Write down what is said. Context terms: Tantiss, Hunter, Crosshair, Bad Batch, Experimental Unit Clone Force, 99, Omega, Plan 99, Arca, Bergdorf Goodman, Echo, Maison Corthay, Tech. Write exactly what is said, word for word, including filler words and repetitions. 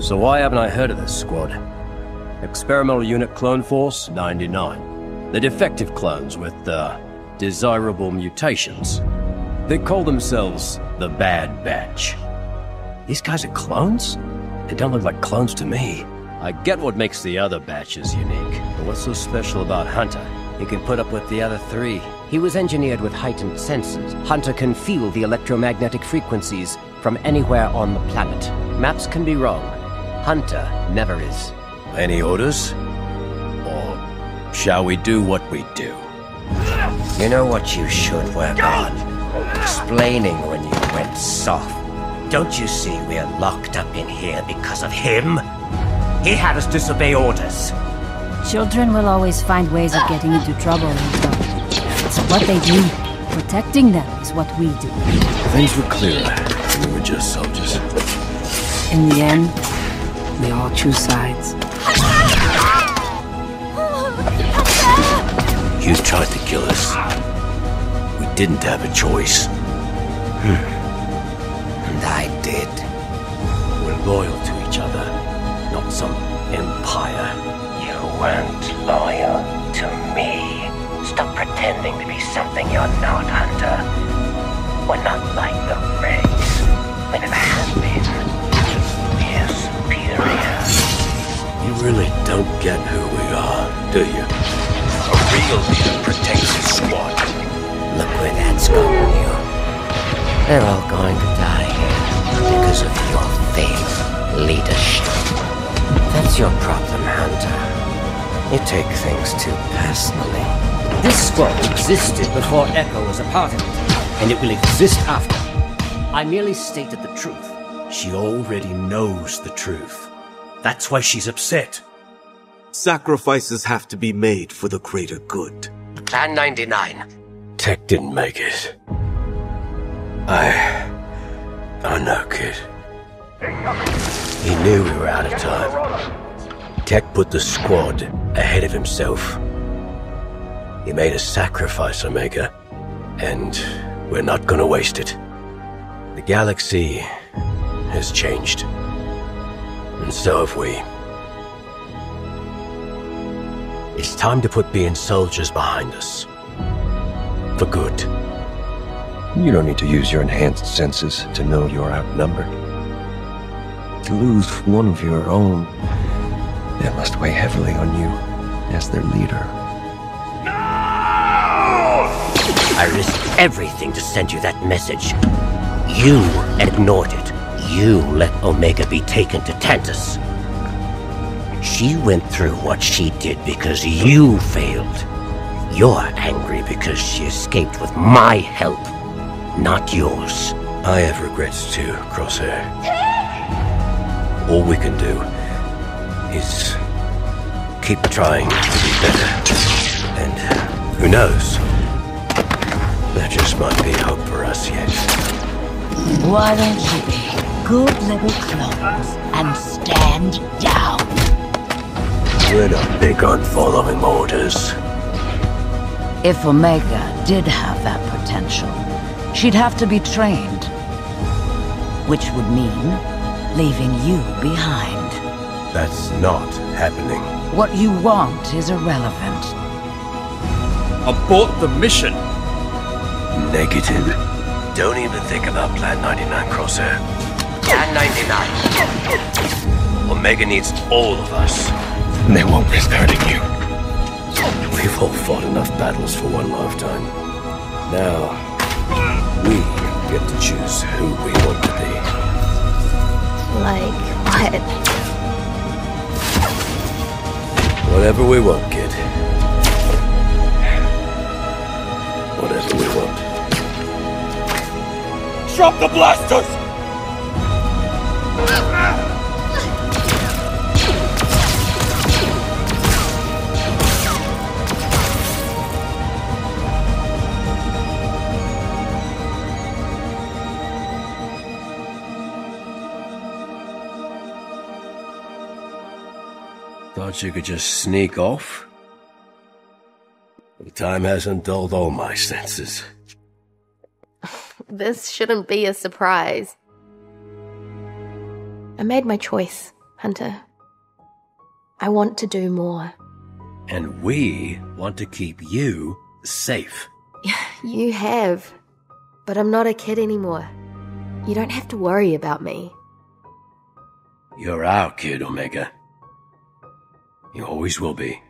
So why haven't I heard of this squad? Experimental Unit Clone Force ninety-nine. They're defective clones with, uh, desirable mutations. They call themselves the Bad Batch. These guys are clones? They don't look like clones to me. I get what makes the other batches unique, but what's so special about Hunter? He can put up with the other three. He was engineered with heightened senses. Hunter can feel the electromagnetic frequencies from anywhere on the planet. Maps can be wrong. Hunter never is. Any orders? Or shall we do what we do? You know what you should work on? Explaining when you went soft. Don't you see we're locked up in here because of him? He had us disobey orders. Children will always find ways of getting into trouble. It's what they do. Protecting them is what we do. Things were clearer. We were just soldiers. In the end, they all choose sides. You tried to kill us. Didn't have a choice. Hmm. And I did. We're loyal to each other, not some empire. You weren't loyal to me. Stop pretending to be something you're not, Hunter. We're not like the race. We never have been. We're superior. You really don't get who we are, do you? A real leader protects his squad. Look where that's gotten you. They're all going to die here because of your failed leadership. That's your problem, Hunter. You take things too personally. This squad existed before Echo was a part of it, and it will exist after. I merely stated the truth. She already knows the truth. That's why she's upset. Sacrifices have to be made for the greater good. Plan ninety-nine. Tech didn't make it. I... I know, kid. He knew we were out of time. Tech put the squad ahead of himself. He made a sacrifice, Omega, and we're not gonna waste it. The galaxy has changed. And so have we. It's time to put being soldiers behind us. For good. You don't need to use your enhanced senses to know you're outnumbered. To lose one of your own, that must weigh heavily on you as their leader. No! I risked everything to send you that message. You ignored it. You let Omega be taken to Tantiss. She went through what she did because you failed. You're angry because she escaped with my help, not yours. I have regrets too, Crosshair. All we can do is keep trying to be better. And who knows? There just might be hope for us yet. Why don't you be good little clones and stand down? We're not big on following orders. If Omega did have that potential, she'd have to be trained. Which would mean leaving you behind. That's not happening. What you want is irrelevant. Abort the mission! Negative. Don't even think about Plan ninety-nine, Crosshair. Plan ninety-nine. Omega needs all of us. And they won't risk hurting you. We've all fought enough battles for one lifetime. Now, we get to choose who we want to be. Like what? Whatever we want, kid. Whatever we want. Drop the blasters! Thought you could just sneak off? The time hasn't dulled all my senses. This shouldn't be a surprise. I made my choice. Hunter. I want to do more. And we want to keep you safe. You have. But I'm not a kid anymore. You don't have to worry about me. You're our kid, Omega. You always will be.